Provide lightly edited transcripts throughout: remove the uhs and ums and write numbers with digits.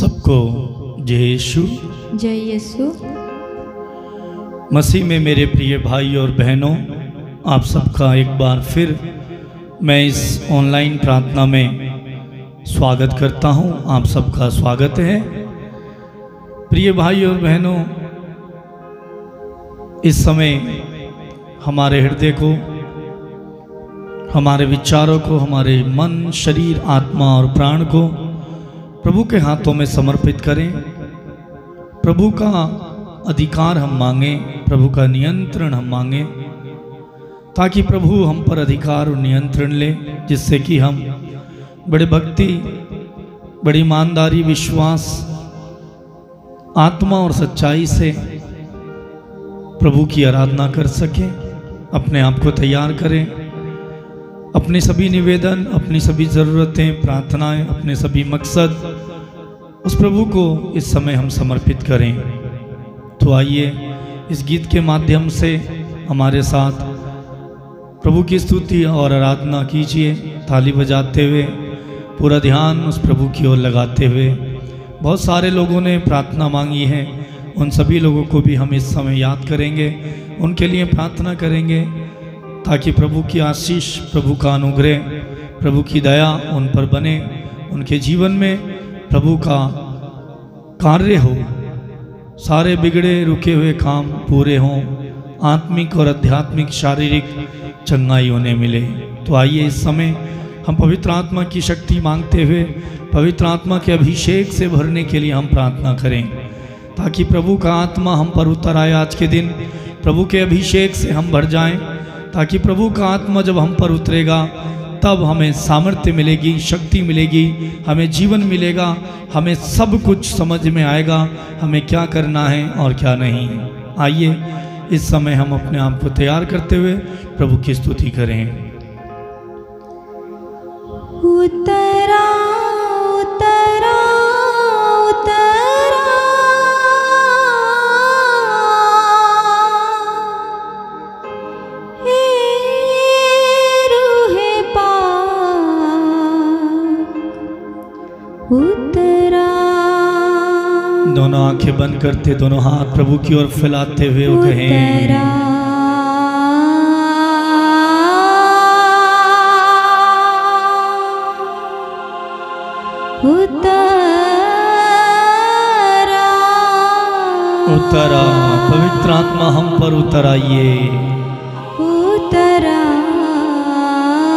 सबको जय यीशु मसीह में मेरे प्रिय भाई और बहनों, आप सबका एक बार फिर मैं इस ऑनलाइन प्रार्थना में स्वागत करता हूं। आप सबका स्वागत है। प्रिय भाई और बहनों, इस समय हमारे हृदय को, हमारे विचारों को, हमारे मन, शरीर, आत्मा और प्राण को प्रभु के हाथों में समर्पित करें। प्रभु का अधिकार हम मांगें, प्रभु का नियंत्रण हम मांगें, ताकि प्रभु हम पर अधिकार और नियंत्रण ले, जिससे कि हम बड़े भक्ति, बड़ी ईमानदारी, विश्वास, आत्मा और सच्चाई से प्रभु की आराधना कर सकें। अपने आप को तैयार करें, अपने सभी निवेदन, अपनी सभी ज़रूरतें, प्रार्थनाएं, अपने सभी मकसद उस प्रभु को इस समय हम समर्पित करें। तो आइए इस गीत के माध्यम से हमारे साथ प्रभु की स्तुति और आराधना कीजिए, थाली बजाते हुए, पूरा ध्यान उस प्रभु की ओर लगाते हुए। बहुत सारे लोगों ने प्रार्थना मांगी है, उन सभी लोगों को भी हम इस समय याद करेंगे, उनके लिए प्रार्थना करेंगे, ताकि प्रभु की आशीष, प्रभु का अनुग्रह, प्रभु की दया उन पर बने, उनके जीवन में प्रभु का कार्य हो, सारे बिगड़े रुके हुए काम पूरे हों, आत्मिक और आध्यात्मिक, शारीरिक चंगाई उन्हें मिले। तो आइए इस समय हम पवित्र आत्मा की शक्ति मांगते हुए, पवित्र आत्मा के अभिषेक से भरने के लिए हम प्रार्थना करें, ताकि प्रभु का आत्मा हम पर उतर आए। आज के दिन प्रभु के अभिषेक से हम भर जाएं, ताकि प्रभु का आत्मा जब हम पर उतरेगा तब हमें सामर्थ्य मिलेगी, शक्ति मिलेगी, हमें जीवन मिलेगा, हमें सब कुछ समझ में आएगा, हमें क्या करना है और क्या नहीं। आइए इस समय हम अपने आप को तैयार करते हुए प्रभु की स्तुति करें। उतरा उतरा दोनों आंखें बंद करते, दोनों हाथ प्रभु की ओर फैलाते हुए वो कहें, उतरा पवित्र आत्मा हम पर उतर आइए। उतरा उतरा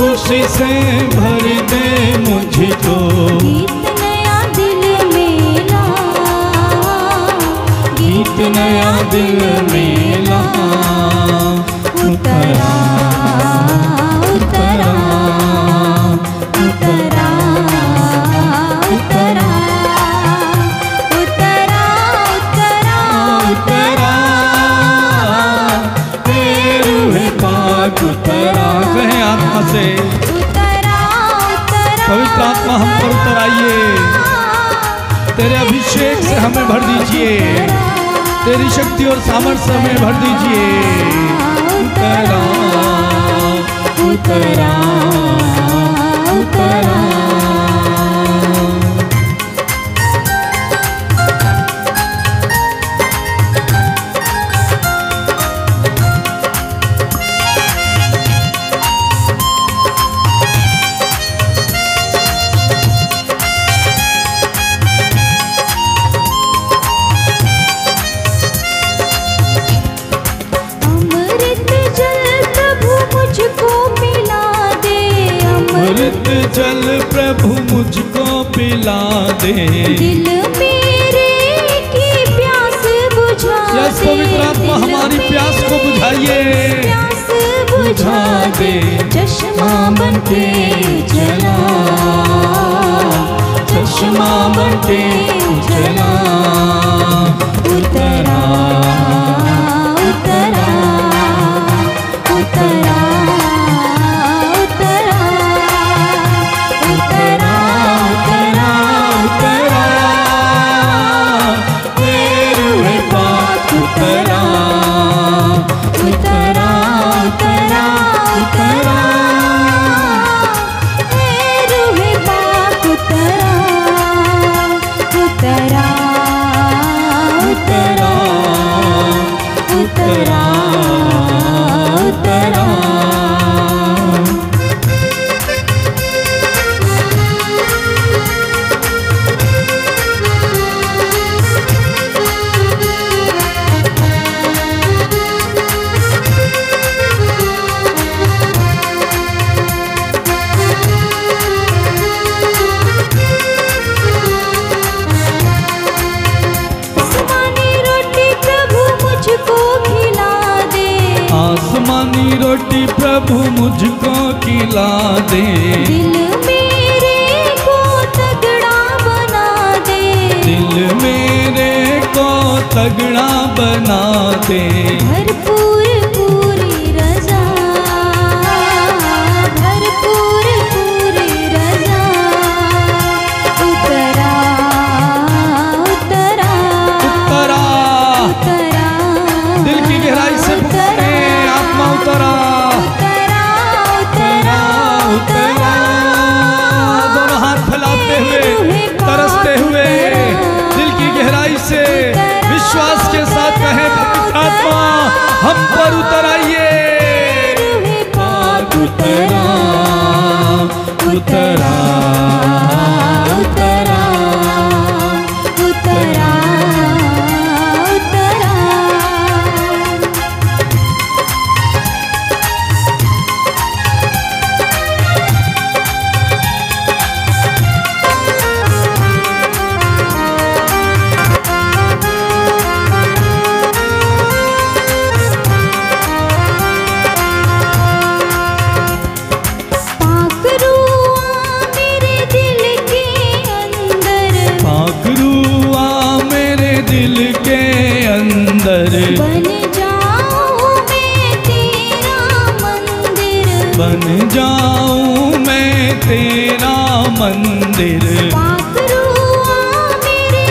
खुशी से भर दे मुझको। गीत नया दिल मेला, गीत नया दिल मेला, उतरा उतरा उतरा उतरा उतरा उतरा उतरा तेरे पाक उतरा। कहें आत्मा से उतरा उतरा, पवित्र आत्मा हम पर उतराइए, तेरे अभिषेक से हमें भर दीजिए, तेरी शक्ति और सामर्थ्य हमें भर दीजिए। उतरा उतरा उतरा। जल प्रभु मुझको पिला दे, दिल मेरे की प्यास बुझा दे। पवित्र आत्मा हमारी प्यास को बुझाइए, प्यास बुझा दे, चश्मा बनके जला, चश्मा बनके जला। उतरा उतरा उतरा प्रभु मुझको खिला दे, दिल मेरे को तगड़ा बना दे, दिल मेरे को तगड़ा बना दे। भरपूर पूरी रजा, भरपूर पूरी रजा। उतरा उतरा उतरा उतरा। दिल की गहराई से पुकारे आत्मा उतरा उतरा। दोनों हाथ फैलाते हुए, तरसते हुए, दिल की गहराई से विश्वास के साथ कहें, पवित्र आत्मा हम पर उतर आइए। उतरा उतरा उतरा उतरा।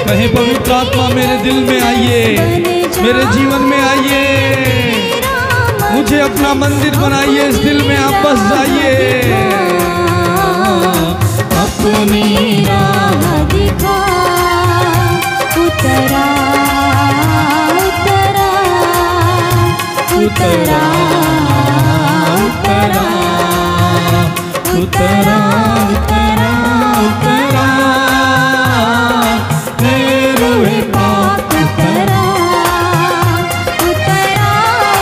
कहीं पवित्र आत्मा मेरे दिल में आइए, मेरे जीवन में आइए, मुझे अपना मंदिर बनाइए, इस दिल में आप बस जाइए। अपनी राह दिखा। उतरा उतरा उतरा उतरा उतरा उतरा उतरा तेरे पाक उतरा उतरा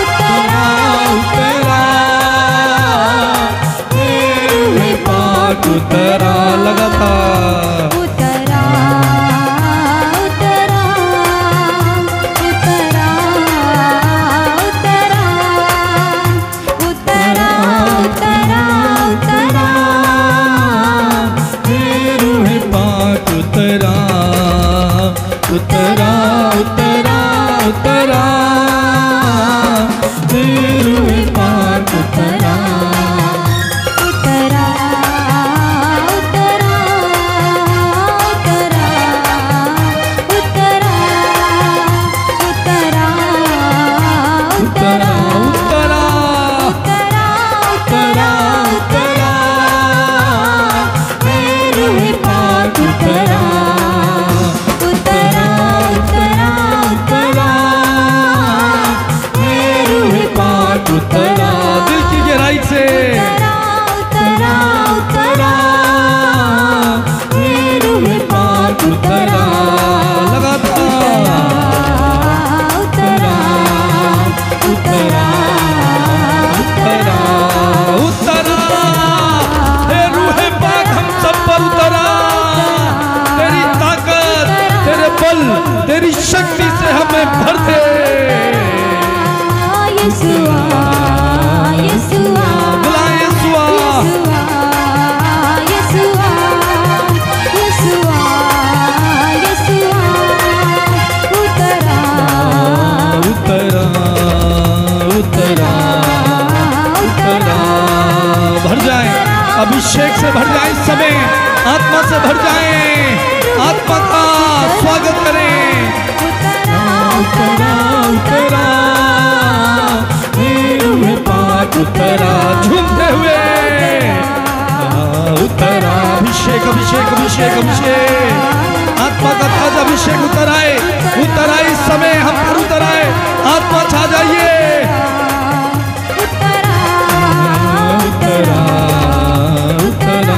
उतरा उतरा। उतरा उतरा उतरा फिर पार उतरा उतरा उतरा उतरा उतरा उतरा उतरा उतरा उतरा उतरा फिर पार उतरा उतरा दिल की गहराई से उतरा उतरा मेरू में पार उतरा लगातार उतरा उतरा उतरा उतरा मेरू है पाक हम सब पर उतरा। तेरी ताकत तेरे बल तेरी शक्ति से हमें भर दे यीशुआ यीशुआ यीशुआ यीशुआ यीशुआ यीशुआ उतरा उतरा उतरा उतरा भर जाए अभिषेक से भर जाए समय आत्मा से भर जाए आत्मा का स्वागत करें। उतरा उतरा उतरा उतरा झूमते हुए उतरा अभिषेक अभिषेक अभिषेक अभिषेक आत्मा का ताजा अभिषेक उतराए उतराए इस समय हम पर उतराए आत्मा छा जाइए उतरा उतरा उतरा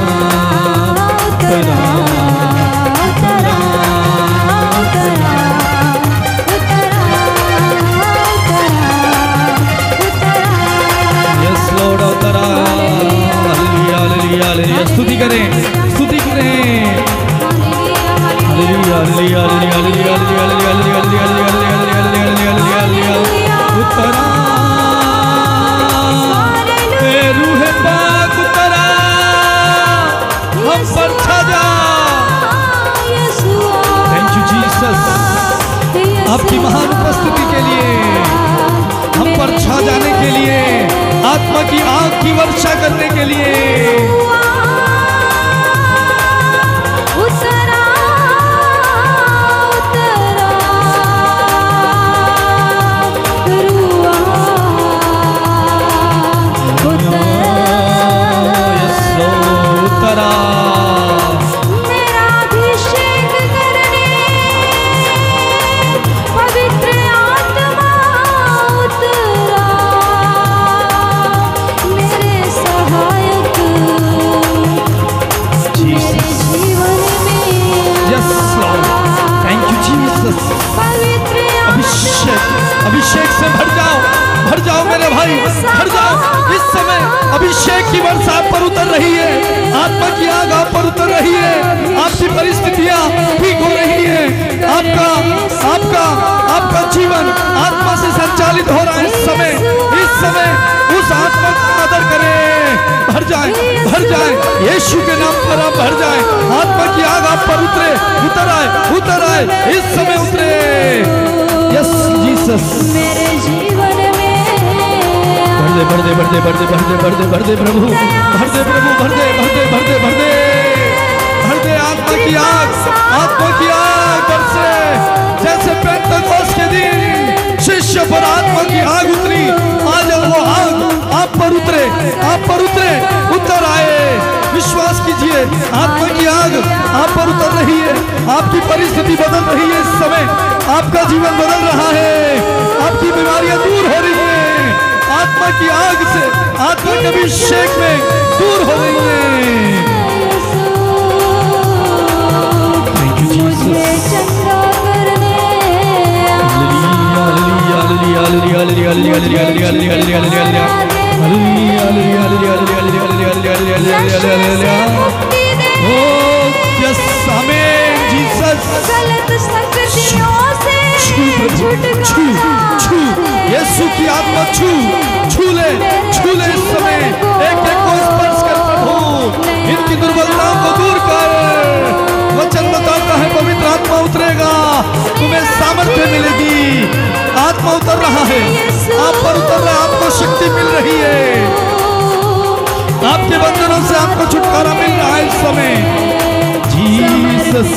उतरा स्तुति करें स्तुति करें हालेलुया हालेलुया हालेलुया हालेलुया उतरा रूह पाक उतरा हम पर छा जा। थैंक यू जीसस आपकी महान उपस्थिति के लिए हम पर छा जाने के लिए आत्मा की आग की वर्षा करने के लिए अभिषेक से भर जाओ मेरे भाई भर जाओ। इस समय अभिषेक की वर्षा आप पर उतर रही है आत्मा की आग आप पर उतर रही है आपकी परिस्थितियां ठीक हो रही है आपका आपका आपका जीवन आत्मा से संचालित हो रहा है। इस समय उस आत्मा की कदर करें भर जाए यीशु के नाम पर आप भर जाए आत्मा की आग आप पर उतरे उतर आए इस समय उतरे। यस जीसस मेरे जीवन में भर दे भर दे भर दे भर दे भर दे भर दे प्रभु भर दे प्रभु भर दे भर दे भर दे भर दे भर दे आत्मा की आग बरसे जैसे पेंटेकोस्ट के दिन शिष्य पर आत्मा की आग उतरी आज वो आग आप पर उतरे उतर आए। विश्वास कीजिए आत्मा की आग आप पर उतर रही है आपकी परिस्थिति बदल रही है इस समय आपका जीवन बदल रहा है आपकी बीमारियां दूर हो रही है आत्मा की आग से आत्मा के अभिषेक में दूर हो रही है। की आत्मा छू ले इस समय एक को स्पर्श कर प्रभु इनकी दुर्बलताओं को दूर कर वचन बताता है पवित्र आत्मा उतर रहा है, आप पर उतर रहा है, आपको शक्ति मिल रही है, आपके बंधनों से आपको छुटकारा मिल रहा है इस समय। जीसस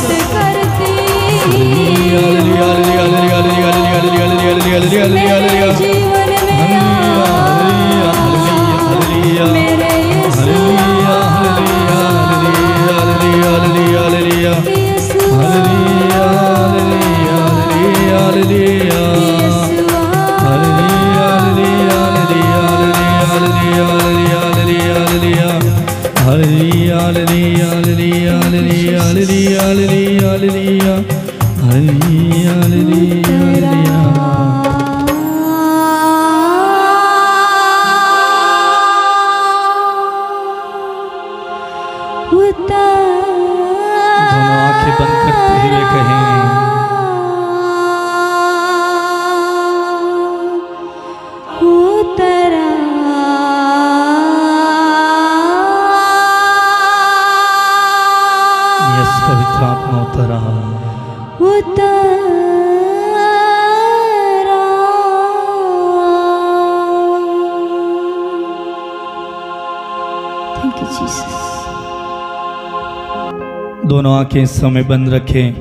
दोनों आंखें समय बंद रखें।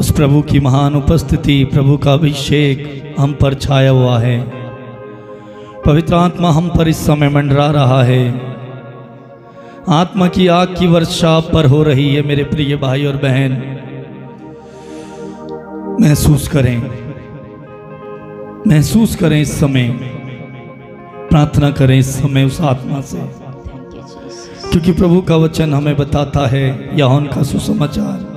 उस प्रभु की महान उपस्थिति, प्रभु का अभिषेक हम पर छाया हुआ है। पवित्र आत्मा हम पर इस समय मंडरा रहा है। आत्मा की आग की वर्षा पर हो रही है। मेरे प्रिय भाई और बहन, महसूस करें इस समय, प्रार्थना करें इस समय उस आत्मा से, क्योंकि प्रभु का वचन हमें बताता है, यूहन्ना का सुसमाचार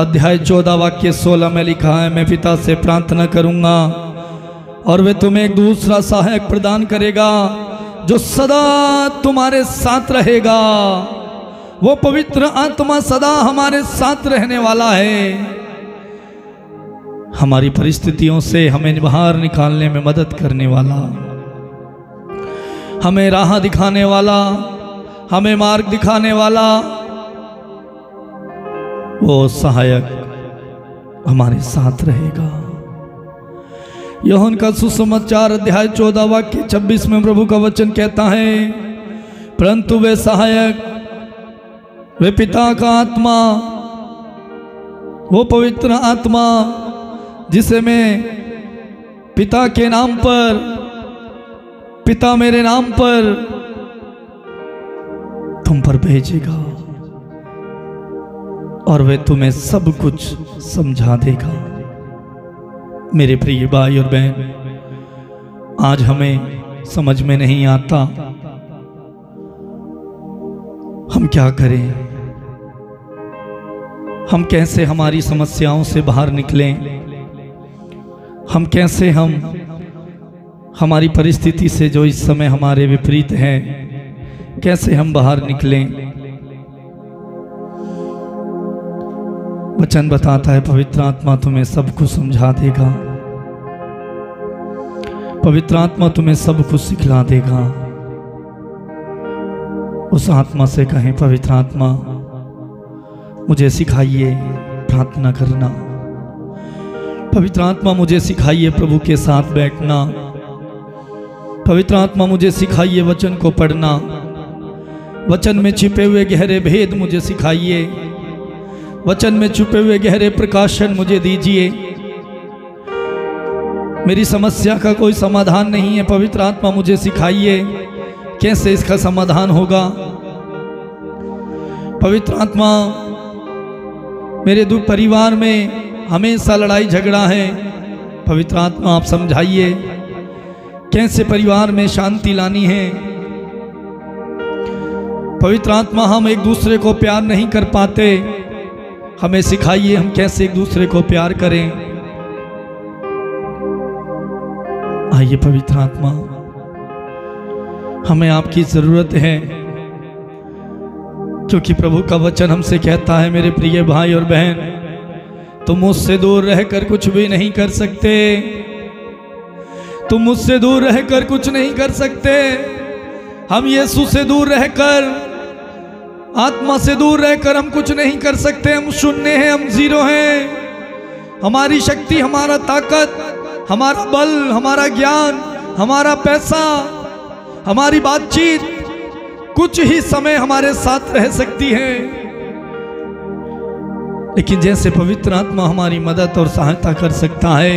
अध्याय 14 वाक्य 16 में लिखा है, मैं पिता से प्रार्थना करूंगा और वे तुम्हें एक दूसरा सहायक प्रदान करेगा जो सदा तुम्हारे साथ रहेगा। वो पवित्र आत्मा सदा हमारे साथ रहने वाला है, हमारी परिस्थितियों से हमें बाहर निकालने में मदद करने वाला, हमें राह दिखाने वाला, हमें मार्ग दिखाने वाला वो सहायक हमारे साथ रहेगा। यूहन्ना का सुसमाचार अध्याय 14 वाक्य 26 में प्रभु का वचन कहता है, परंतु वे सहायक, वे पिता का आत्मा, वो पवित्र आत्मा जिसे मैं पिता के नाम पर, पिता मेरे नाम पर तुम पर भेजेगा और वह तुम्हें सब कुछ समझा देगा। मेरे प्रिय भाई और बहन, आज हमें समझ में नहीं आता हम क्या करें, हम कैसे हमारी समस्याओं से बाहर निकलें, हम कैसे हमारी परिस्थिति से जो इस समय हमारे विपरीत हैं, कैसे हम बाहर निकलें। वचन बताता है पवित्र आत्मा तुम्हें सब कुछ समझा देगा, पवित्र आत्मा तुम्हें सब कुछ सिखला देगा। उस आत्मा से कहें, पवित्र आत्मा मुझे सिखाइए प्रार्थना करना, पवित्र आत्मा मुझे सिखाइए प्रभु के साथ बैठना, पवित्र आत्मा मुझे सिखाइए वचन को पढ़ना, वचन में छिपे हुए गहरे भेद मुझे सिखाइए, वचन में छिपे हुए गहरे प्रकाशन मुझे दीजिए। मेरी समस्या का कोई समाधान नहीं है, पवित्र आत्मा मुझे सिखाइए कैसे इसका समाधान होगा। पवित्र आत्मा मेरे दुख परिवार में हमेशा लड़ाई झगड़ा है, पवित्र आत्मा आप समझाइए कैसे परिवार में शांति लानी है। पवित्र आत्मा हम एक दूसरे को प्यार नहीं कर पाते, हमें सिखाइए हम कैसे एक दूसरे को प्यार करें। आइए पवित्र आत्मा, हमें आपकी ज़रूरत है, क्योंकि प्रभु का वचन हमसे कहता है, मेरे प्रिय भाई और बहन, तुम मुझसे दूर रहकर कुछ भी नहीं कर सकते, तुम मुझसे दूर रहकर कुछ नहीं कर सकते। हम यीशु से दूर रहकर, आत्मा से दूर रहकर हम कुछ नहीं कर सकते। हम शून्य हैं, हम जीरो हैं, हमारी शक्ति, हमारा ताकत, हमारा बल, हमारा ज्ञान, हमारा पैसा, हमारी बातचीत कुछ ही समय हमारे साथ रह सकती है, लेकिन जैसे पवित्र आत्मा हमारी मदद और सहायता कर सकता है,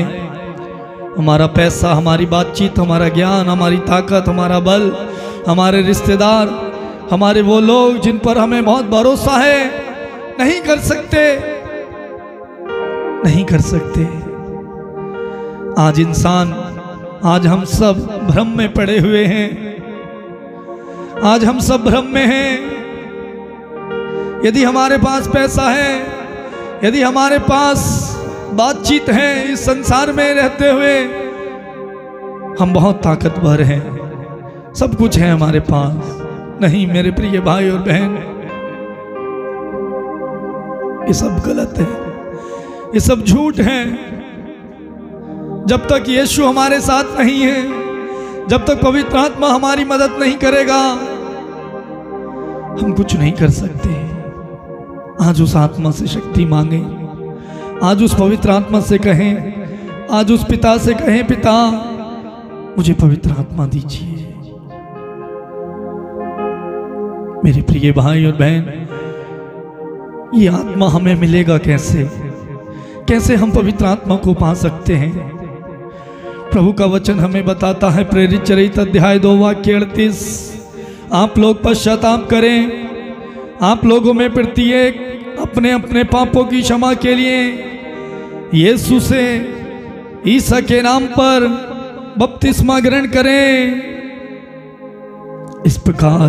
हमारा पैसा, हमारी बातचीत, हमारा ज्ञान, हमारी ताकत, हमारा बल, हमारे रिश्तेदार, हमारे वो लोग जिन पर हमें बहुत भरोसा है, नहीं कर सकते, नहीं कर सकते। आज इंसान, आज हम सब भ्रम में पड़े हुए हैं, आज हम सब भ्रम में हैं। यदि हमारे पास पैसा है, यदि हमारे पास बातचीत है, इस संसार में रहते हुए हम बहुत ताकतवर हैं, सब कुछ है हमारे पास, नहीं मेरे प्रिय भाई और बहन, ये सब गलत है, ये सब झूठ है। जब तक यीशु हमारे साथ नहीं है, जब तक पवित्र आत्मा हमारी मदद नहीं करेगा, हम कुछ नहीं कर सकते। आज उस आत्मा से शक्ति मांगे, आज उस पवित्र आत्मा से कहें, आज उस पिता से कहें, पिता मुझे पवित्र आत्मा दीजिए। मेरे प्रिय भाई और बहन, ये आत्मा हमें मिलेगा कैसे, कैसे हम पवित्र आत्मा को पा सकते हैं? प्रभु का वचन हमें बताता है, प्रेरित चरित अध्याय 2 वाक्य 38, आप लोग पश्चाताप करें, आप लोगों में प्रत्येक अपने अपने पापों की क्षमा के लिए यीशु से ईसा के नाम पर बपतिस्मा ग्रहण करें। इस प्रकार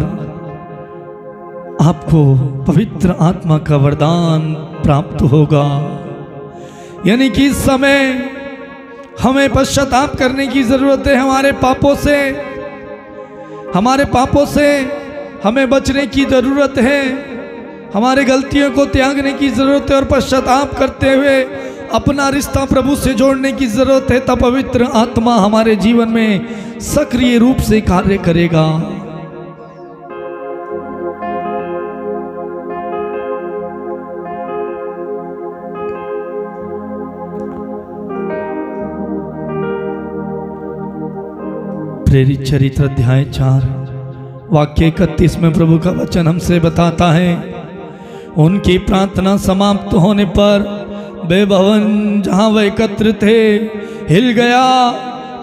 आपको पवित्र आत्मा का वरदान प्राप्त होगा। यानी कि इस समय हमें पश्चाताप करने की जरूरत है, हमारे पापों से, हमारे पापों से हमें बचने की जरूरत है, हमारे गलतियों को त्यागने की जरूरत है और पश्चाताप करते हुए अपना रिश्ता प्रभु से जोड़ने की जरूरत है, तब पवित्र आत्मा हमारे जीवन में सक्रिय रूप से कार्य करेगा। प्रेरित चरित्र अध्याय 4 वाक्य 31 में प्रभु का वचन हमसे बताता है, उनकी प्रार्थना समाप्त होने पर वे भवन जहाँ वे एकत्र थे हिल गया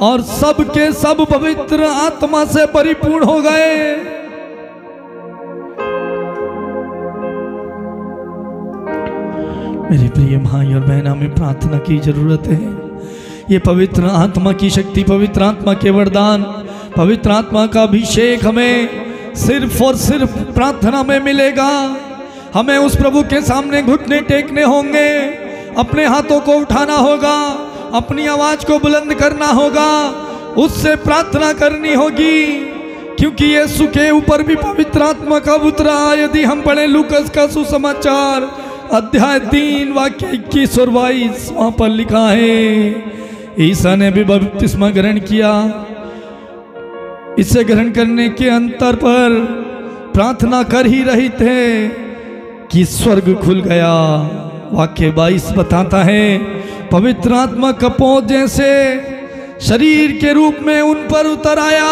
और सब के सब पवित्र आत्मा से परिपूर्ण हो गए। मेरे प्रिय भाई और बहन, हमें प्रार्थना की जरूरत है। ये पवित्र आत्मा की शक्ति, पवित्र आत्मा के वरदान, पवित्र आत्मा का अभिषेक हमें सिर्फ और सिर्फ प्रार्थना में मिलेगा। हमें उस प्रभु के सामने घुटने टेकने होंगे, अपने हाथों को उठाना होगा, अपनी आवाज को बुलंद करना होगा, उससे प्रार्थना करनी होगी, क्योंकि यीशु के ऊपर भी पवित्र आत्मा कब उतरा। यदि हम पढ़ें लूकास का सुसमाचार अध्याय 3 वाक्य 21 और 22, वहां पर लिखा है, ईसा ने भी बपतिस्मा ग्रहण किया। इसे ग्रहण करने के अंतर पर प्रार्थना कर ही रहे थे कि स्वर्ग खुल गया। वाक्य 22 बताता है, पवित्र आत्मा कपो जैसे शरीर के रूप में उन पर उतर आया।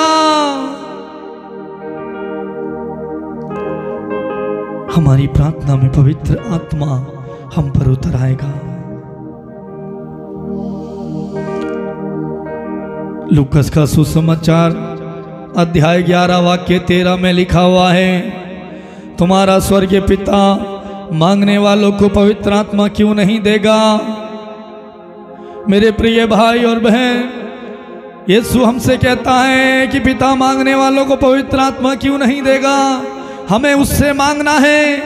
हमारी प्रार्थना में पवित्र आत्मा हम पर उतर आएगा। लूकास का सुसमाचार अध्याय 11 वाक्य 13 में लिखा हुआ है, तुम्हारा स्वर्गीय पिता मांगने वालों को पवित्र आत्मा क्यों नहीं देगा? मेरे प्रिय भाई और बहन, यीशु हमसे कहता है कि पिता मांगने वालों को पवित्र आत्मा क्यों नहीं देगा? हमें उससे मांगना है।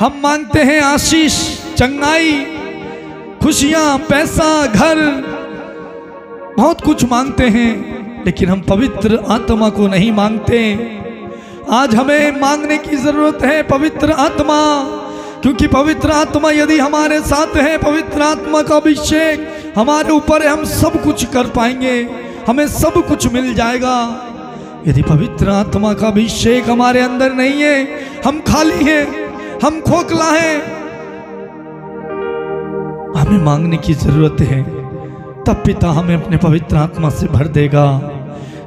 हम मांगते हैं आशीष, चंगाई, खुशियाँ, पैसा, घर, बहुत कुछ मांगते हैं, लेकिन हम पवित्र आत्मा को नहीं मांगते। आज हमें मांगने की जरूरत है पवित्र आत्मा, क्योंकि पवित्र आत्मा यदि हमारे साथ है, पवित्र आत्मा का अभिषेक हमारे ऊपर है, हम सब कुछ कर पाएंगे, हमें सब कुछ मिल जाएगा। यदि पवित्र आत्मा का अभिषेक हमारे अंदर नहीं है, हम खाली हैं, हम खोखला हैं, हमें मांगने की ज़रूरत है, तब पिता हमें अपने पवित्र आत्मा से भर देगा।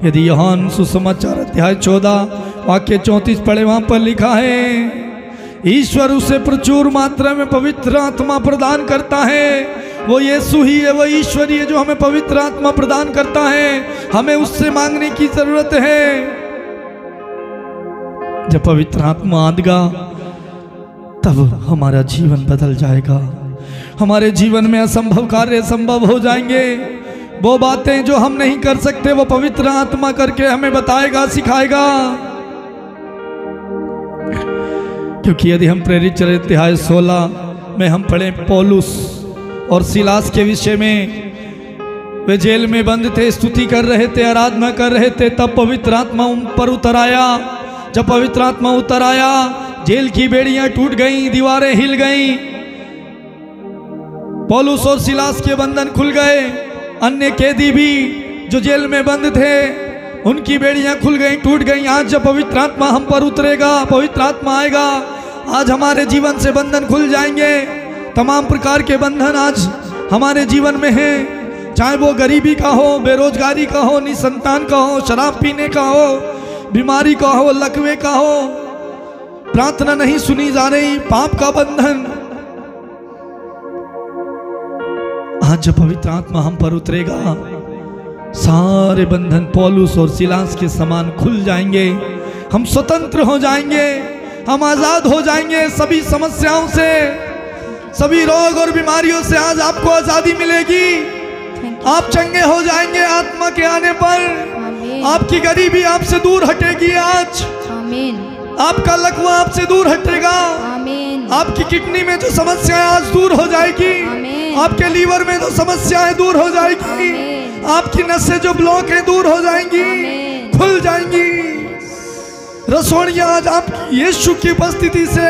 यदि यूहन्ना सुसमाचार अध्याय 14 वाक्य 34 पढ़े, वहाँ पर लिखा है ईश्वर उसे प्रचुर मात्रा में पवित्र आत्मा प्रदान करता है। वो यीशु ही है, वो ईश्वर ही है जो हमें पवित्र आत्मा प्रदान करता है। हमें उससे मांगने की जरूरत है। जब पवित्र आत्मा आएगा तब हमारा जीवन बदल जाएगा। हमारे जीवन में असंभव कार्य संभव हो जाएंगे। वो बातें जो हम नहीं कर सकते वो पवित्र आत्मा करके हमें बताएगा, सिखाएगा। क्योंकि यदि हम प्रेरित अध्याय 16 में हम पढ़े पौलुस और सिलास के विषय में, वे जेल में बंद थे, स्तुति कर रहे थे, आराधना कर रहे थे, तब पवित्र आत्मा उन पर उतर आया। जब पवित्र आत्मा उतर आया, जेल की बेड़ियां टूट गईं, दीवारें हिल गईं, पौलुस और सिलास के बंधन खुल गए। अन्य कैदी भी जो जेल में बंद थे उनकी बेड़ियां खुल गईं, टूट गईं। आज जब पवित्र आत्मा हम पर उतरेगा, पवित्र आत्मा आएगा, आज हमारे जीवन से बंधन खुल जाएंगे। तमाम प्रकार के बंधन आज हमारे जीवन में हैं, चाहे वो गरीबी का हो, बेरोजगारी का हो, निसंतान का हो, शराब पीने का हो, बीमारी का हो, लकवे का हो, प्रार्थना नहीं सुनी जा रही, पाप का बंधन। आज जब पवित्र आत्मा हम पर उतरेगा सारे बंधन पौलुस और सिलास के समान खुल जाएंगे। हम स्वतंत्र हो जाएंगे, हम आज़ाद हो जाएंगे। सभी समस्याओं से, सभी रोग और बीमारियों से आज आपको आज़ादी मिलेगी। आप चंगे हो जाएंगे आत्मा के आने पर। आपकी गरीबी आपसे दूर हटेगी आज। आपका लकवा आपसे दूर हटेगा। आपकी किडनी में जो समस्याएं आज दूर हो जाएगी। आपके लीवर में जो समस्याएं दूर हो जाएगी। आपकी नसें जो ब्लॉक है दूर हो जाएंगी, खुल जाएंगी। रसोड़ियां आज आप यीशु की उपस्थिति से,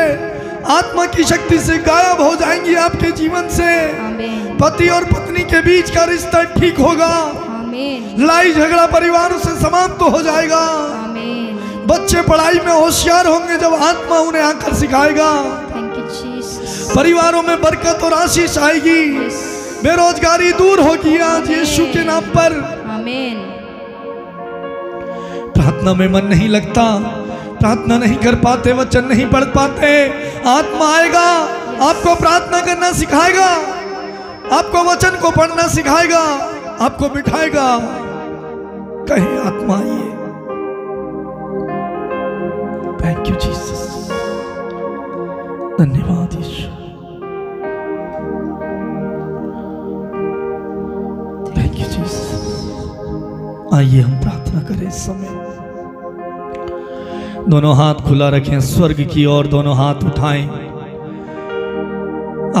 आत्मा की शक्ति से गायब हो जाएंगी आपके जीवन से। पति और पत्नी के बीच का रिश्ता ठीक होगा। लड़ाई झगड़ा परिवारों से समाप्त तो हो जाएगा। बच्चे पढ़ाई में होशियार होंगे जब आत्मा उन्हें आकर सिखाएगा। परिवारों में बरकत और आशीष आएगी। बेरोजगारी दूर होगी आज यीशु के नाम पर। आमीन। प्रार्थना में मन नहीं लगता, प्रार्थना नहीं कर पाते, वचन नहीं पढ़ पाते, आत्मा आएगा आपको प्रार्थना करना सिखाएगा, आपको वचन को पढ़ना सिखाएगा, आपको बिठाएगा। कहे आत्मा आइए। थैंक यू जीसस, धन्यवाद यीशु। आइए हम प्रार्थना करें इस समय। दोनों हाथ खुला रखें स्वर्ग की ओर, दोनों हाथ उठाएं,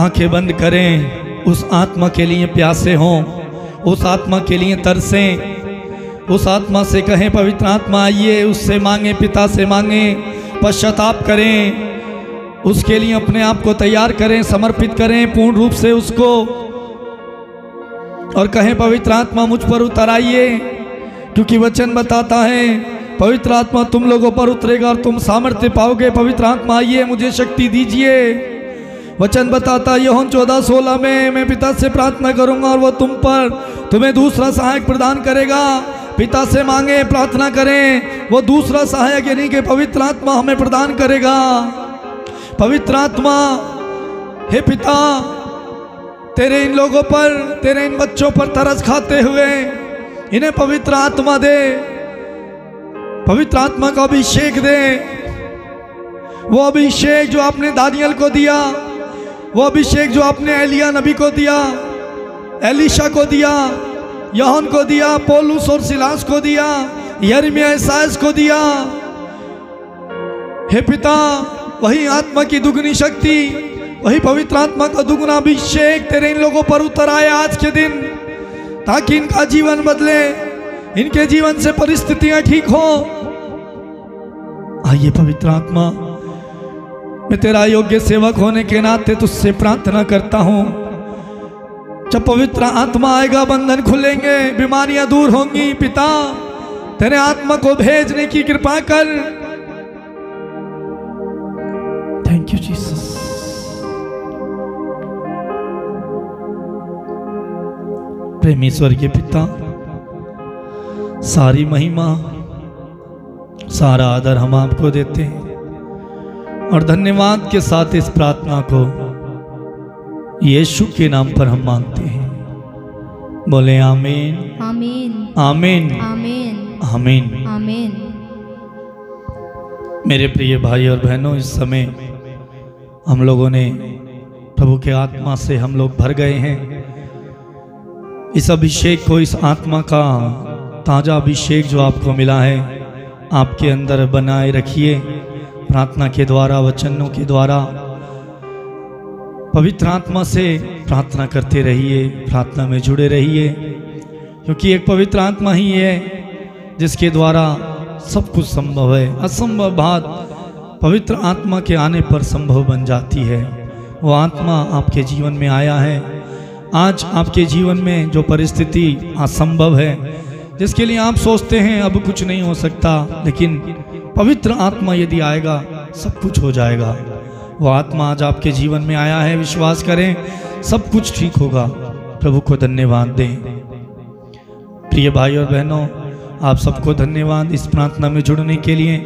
आंखें बंद करें। उस आत्मा के लिए प्यासे हों, उस आत्मा के लिए तरसें, उस आत्मा से कहें पवित्र आत्मा आइए। उससे मांगे, पिता से मांगे, पश्चाताप करें, उसके लिए अपने आप को तैयार करें, समर्पित करें पूर्ण रूप से उसको, और कहें पवित्र आत्मा मुझ पर उतर आइए। क्योंकि वचन बताता है पवित्र आत्मा तुम लोगों पर उतरेगा और तुम सामर्थ्य पाओगे। पवित्र आत्मा आइए, मुझे शक्ति दीजिए। वचन बताता यूहन्ना 14:16 में, मैं पिता से प्रार्थना करूंगा और वो तुम्हें दूसरा सहायक प्रदान करेगा। पिता से मांगे, प्रार्थना करें, वो दूसरा सहायक यानी कि पवित्र आत्मा हमें प्रदान करेगा। पवित्र आत्मा, हे पिता, तेरे इन लोगों पर, तेरे इन बच्चों पर तरस खाते हुए इन्हें पवित्र आत्मा दे, पवित्र आत्मा का अभिषेक दे। वो अभिषेक जो आपने दानियल को दिया, वो अभिषेक जो आपने एलिया नबी को दिया, एलिशा को दिया, यूहन्ना को दिया, पौलुस और सिलास को दिया, यिर्मयाह इसायास को दिया, हे पिता वही आत्मा की दुगनी शक्ति, वही पवित्र आत्मा का दुगना अभिषेक तेरे इन लोगों पर उतर आए आज के दिन, ताकि इनका जीवन बदले, इनके जीवन से परिस्थितियां ठीक हो। आइए पवित्र आत्मा, मैं तेरा योग्य सेवक होने के नाते तुझसे प्रार्थना करता हूं। जब पवित्र आत्मा आएगा बंधन खुलेंगे, बीमारियां दूर होंगी। पिता तेरे आत्मा को भेजने की कृपा कर। थैंक यू जीसस, प्रेमी स्वर्गीय पिता, सारी महिमा सारा आदर हम आपको देते हैं और धन्यवाद के साथ इस प्रार्थना को यीशु के नाम पर हम मांगते हैं। बोले आमीन आमीन आमीन आमीन आमीन आमीन। मेरे प्रिय भाई और बहनों, इस समय हम लोगों ने प्रभु के आत्मा से हम लोग भर गए हैं। इस अभिषेक को, इस आत्मा का ताज़ा अभिषेक जो आपको मिला है, आपके अंदर बनाए रखिए। प्रार्थना के द्वारा, वचनों के द्वारा, पवित्र आत्मा से प्रार्थना करते रहिए, प्रार्थना में जुड़े रहिए, क्योंकि एक पवित्र आत्मा ही है जिसके द्वारा सब कुछ संभव है। असंभव बात पवित्र आत्मा के आने पर संभव बन जाती है। वो आत्मा आपके जीवन में आया है। आज आपके जीवन में जो परिस्थिति असंभव है, जिसके लिए आप सोचते हैं अब कुछ नहीं हो सकता, लेकिन पवित्र आत्मा यदि आएगा सब कुछ हो जाएगा। वो आत्मा आज आपके जीवन में आया है, विश्वास करें सब कुछ ठीक होगा। प्रभु को धन्यवाद दें। प्रिय भाई और बहनों, आप सबको धन्यवाद इस प्रार्थना में जुड़ने के लिए।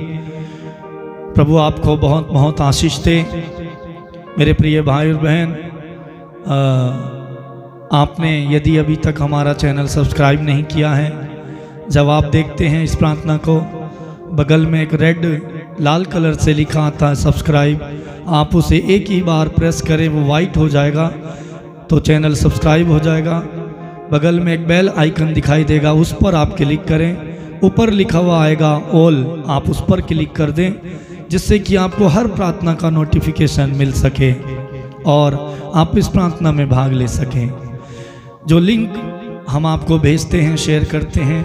प्रभु आपको बहुत बहुत आशीष दे। मेरे प्रिय भाई और बहन, आपने यदि अभी तक हमारा चैनल सब्सक्राइब नहीं किया है, जब आप देखते हैं इस प्रार्थना को, बगल में एक रेड लाल कलर से लिखा आता है सब्सक्राइब, आप उसे एक ही बार प्रेस करें, वो वाइट हो जाएगा तो चैनल सब्सक्राइब हो जाएगा। बगल में एक बेल आइकन दिखाई देगा, उस पर आप क्लिक करें। ऊपर लिखा हुआ आएगा ऑल, आप उस पर क्लिक कर दें, जिससे कि आपको हर प्रार्थना का नोटिफिकेशन मिल सके और आप इस प्रार्थना में भाग ले सकें। जो लिंक हम आपको भेजते हैं, शेयर करते हैं,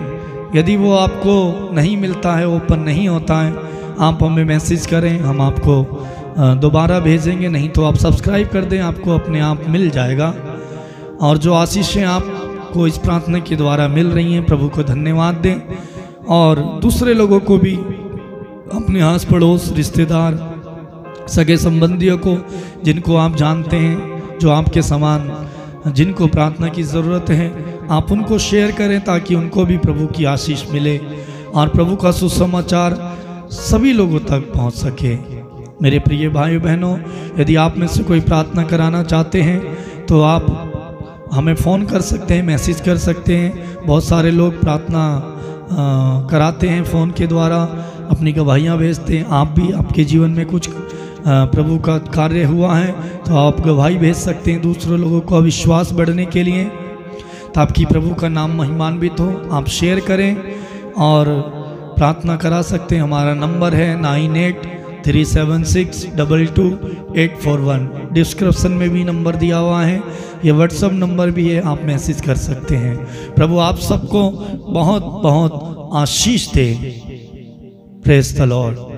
यदि वो आपको नहीं मिलता है, ओपन नहीं होता है, आप हमें मैसेज करें, हम आपको दोबारा भेजेंगे। नहीं तो आप सब्सक्राइब कर दें, आपको अपने आप मिल जाएगा। और जो आशीषें आपको इस प्रार्थना के द्वारा मिल रही हैं, प्रभु को धन्यवाद दें और दूसरे लोगों को भी, अपने आस पड़ोस, रिश्तेदार, सगे संबंधियों को, जिनको आप जानते हैं, जो आपके समान, जिनको प्रार्थना की ज़रूरत है, आप उनको शेयर करें ताकि उनको भी प्रभु की आशीष मिले और प्रभु का सुसमाचार सभी लोगों तक पहुंच सके। मेरे प्रिय भाई बहनों, यदि आप में से कोई प्रार्थना कराना चाहते हैं तो आप हमें फ़ोन कर सकते हैं, मैसेज कर सकते हैं। बहुत सारे लोग प्रार्थना कराते हैं फ़ोन के द्वारा, अपनी गवाहियाँ भेजते हैं। आप भी, आपके जीवन में कुछ प्रभु का कार्य हुआ है तो आप गवाही भेज सकते हैं दूसरे लोगों को विश्वास बढ़ने के लिए, ताकि प्रभु का नाम महिमान्वित हो। आप शेयर करें और प्रार्थना करा सकते हैं। हमारा नंबर है 9837622841। डिस्क्रिप्शन में भी नंबर दिया हुआ है, ये व्हाट्सएप नंबर भी है, आप मैसेज कर सकते हैं। प्रभु आप सबको बहुत बहुत आशीष दे। Praise the Lord.